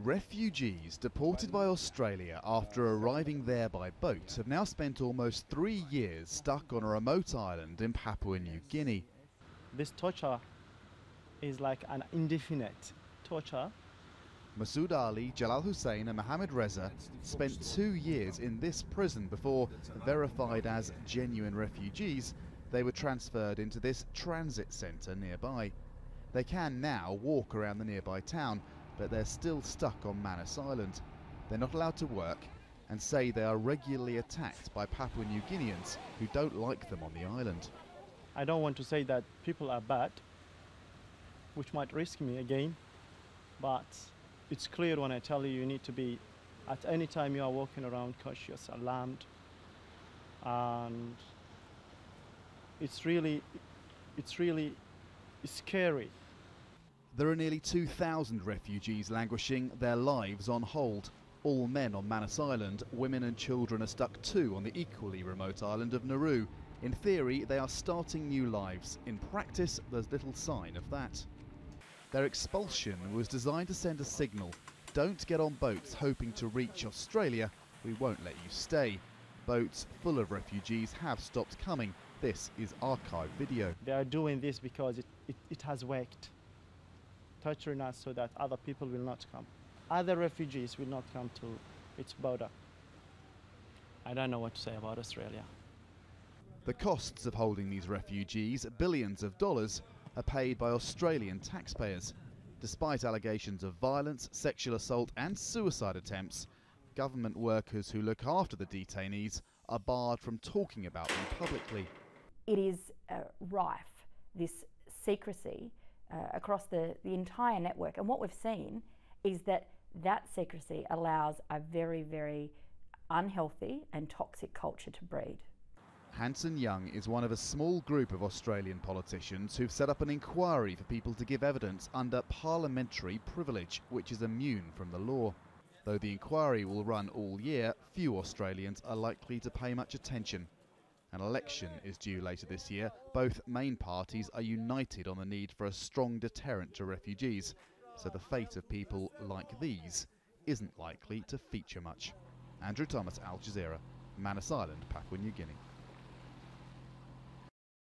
Refugees deported by Australia after arriving there by boat have now spent almost 3 years stuck on a remote island in Papua New Guinea. This torture is like an indefinite torture. Masoud Ali, Jalal Hussein and Mohammad Reza spent 2 years in this prison before, verified as genuine refugees, they were transferred into this transit centre nearby. They can now walk around the nearby town, but they're still stuck on Manus Island. They're not allowed to work and say they are regularly attacked by Papua New Guineans who don't like them on the island. I don't want to say that people are bad, which might risk me again, but it's clear when I tell you need to be, at any time you are walking around, cautious, alarmed, and it's really scary. There are nearly 2,000 refugees languishing, their lives on hold. All men on Manus Island, women and children are stuck too on the equally remote island of Nauru. In theory, they are starting new lives. In practice, there's little sign of that. Their expulsion was designed to send a signal. Don't get on boats hoping to reach Australia. We won't let you stay. Boats full of refugees have stopped coming. This is archive video. They are doing this because it has worked. Torturing us so that other people will not come. Other refugees will not come to its border. I don't know what to say about Australia. The costs of holding these refugees, billions of dollars, are paid by Australian taxpayers. Despite allegations of violence, sexual assault and suicide attempts, government workers who look after the detainees are barred from talking about them publicly. It is rife, this secrecy, across the entire network. And what we've seen is that secrecy allows a very, very unhealthy and toxic culture to breed. Hanson Young is one of a small group of Australian politicians who've set up an inquiry for people to give evidence under parliamentary privilege, which is immune from the law. Though the inquiry will run all year, few Australians are likely to pay much attention. An election is due later this year. Both main parties are united on the need for a strong deterrent to refugees, so the fate of people like these isn't likely to feature much. Andrew Thomas, Al Jazeera, Manus Island, Papua New Guinea.